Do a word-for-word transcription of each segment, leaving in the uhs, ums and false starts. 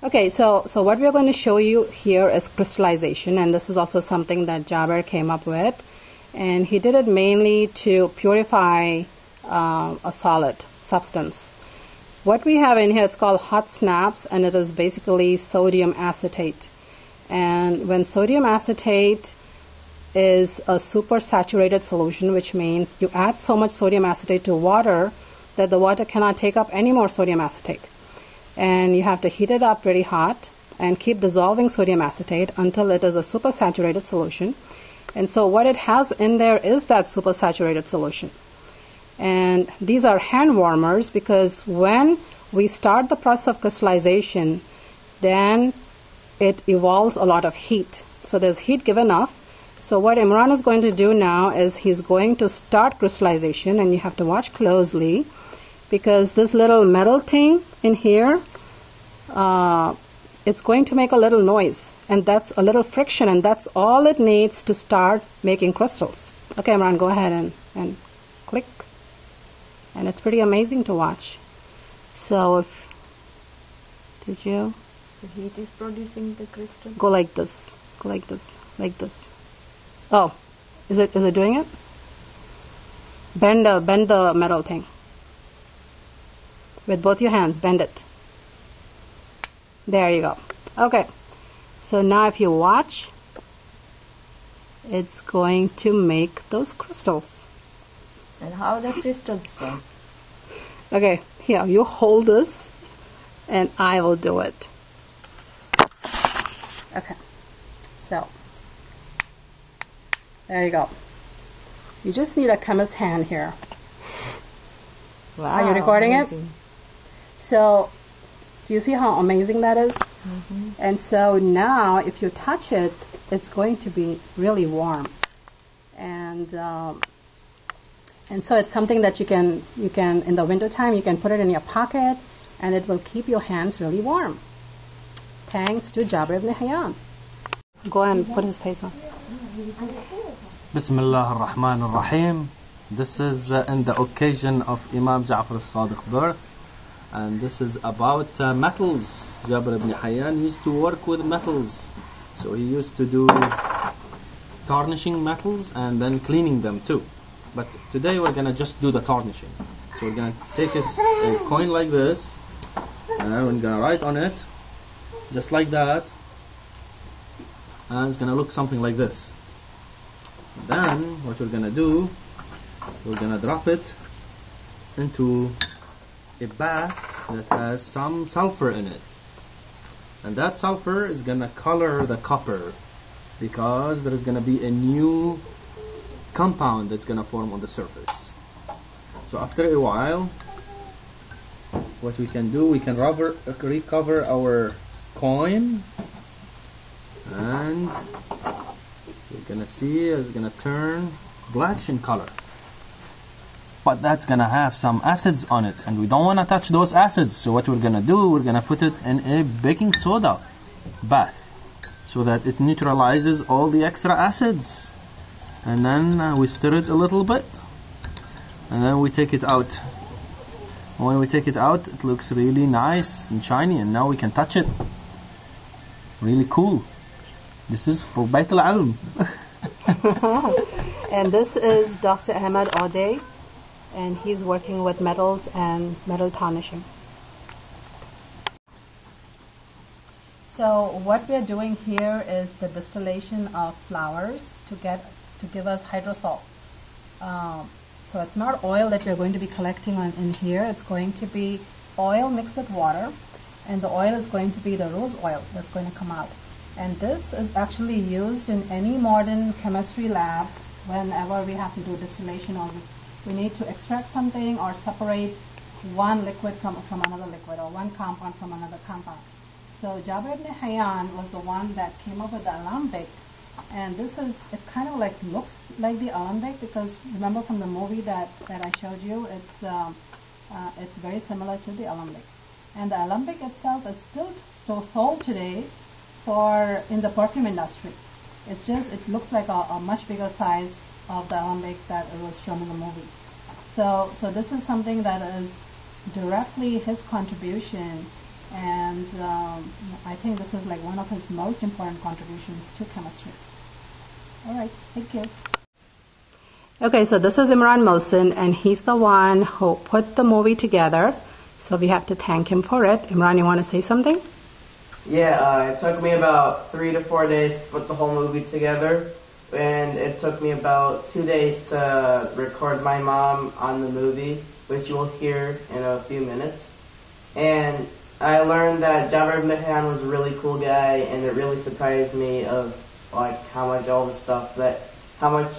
Okay, so, so what we're going to show you here is crystallization, and this is also something that Jabir came up with, and he did it mainly to purify uh, a solid substance. What we have in here, it's called hot snaps, and it is basically sodium acetate. And when sodium acetate is a supersaturated solution, which means you add so much sodium acetate to water that the water cannot take up any more sodium acetate. And you have to heat it up very hot and keep dissolving sodium acetate until it is a supersaturated solution. And so what it has in there is that supersaturated solution. And these are hand warmers, because when we start the process of crystallization, then it evolves a lot of heat. So there's heat given off. So what Imran is going to do now is he's going to start crystallization, and you have to watch closely, because this little metal thing in here, uh, it's going to make a little noise, and that's a little friction, and that's all it needs to start making crystals. Okay, Imran, go ahead and, and click. And it's pretty amazing to watch. So, if, did you? The heat is producing the crystal. Go like this, go like this, like this. Oh, is it, is it doing it? Bend the, bend the metal thing. With both your hands, bend it. There you go. Okay, so now if you watch, it's going to make those crystals. And how the crystals form? Okay, here, you hold this, and I will do it. Okay, so, there you go. You just need a chemist's hand here. Wow, are you recording amazing. It? So, do you see how amazing that is? Mm-hmm. And so now, if you touch it, it's going to be really warm, and um, and so it's something that you can you can in the winter time you can put it in your pocket, and it will keep your hands really warm. Thanks to Jabir ibn Hayyan. Go and put his face on. Bismillah ar-Rahman ar-Rahim. This is uh, in the occasion of Imam Ja'far al-Sadiq's birth. And this is about uh, metals. Jabir ibn Hayyan used to work with metals. So he used to do tarnishing metals and then cleaning them too. But today we're going to just do the tarnishing. So we're going to take a, a coin like this, and we're going to write on it, just like that. And it's going to look something like this. And then what we're going to do, we're going to drop it into a bath that has some sulfur in it, and that sulfur is going to color the copper, because there is going to be a new compound that's going to form on the surface. So after a while, what we can do, we can rubber, recover our coin, and you're going to see it's going to turn black in color. But that's going to have some acids on it, and we don't want to touch those acids. So what we're going to do, we're going to put it in a baking soda bath so that it neutralizes all the extra acids. And then uh, we stir it a little bit, and then we take it out. When we take it out, it looks really nice and shiny, and now we can touch it. Really cool. This is for Bayt al-Alm. And this is Doctor Ahmad Odeh, and he's working with metals and metal tarnishing. So what we're doing here is the distillation of flowers to get to give us hydrosol. Um, so it's not oil that we're going to be collecting on in here. It's going to be oil mixed with water, and the oil is going to be the rose oil that's going to come out. And this is actually used in any modern chemistry lab whenever we have to do distillation, or we need to extract something or separate one liquid from, from another liquid, or one compound from another compound. So Jabir ibn Hayyan was the one that came up with the alembic, and this is, it kind of like looks like the alembic, because remember from the movie that, that I showed you, it's, um, uh, it's very similar to the alembic. And the alembic itself is still so sold today for in the perfume industry. It's just, it looks like a, a much bigger size of the alembic that it was shown in the movie. So, so this is something that is directly his contribution and um, I think this is like one of his most important contributions to chemistry. All right, thank you. Okay, so this is Imran Mohsin, and he's the one who put the movie together, so we have to thank him for it. Imran, you want to say something? Yeah, uh, it took me about three to four days to put the whole movie together, and it took me about two days to record my mom on the movie, which you will hear in a few minutes. And I learned that Jabir ibn Hayyan was a really cool guy, and it really surprised me of like how much all the stuff that, how much,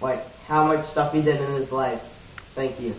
like how much stuff he did in his life. Thank you.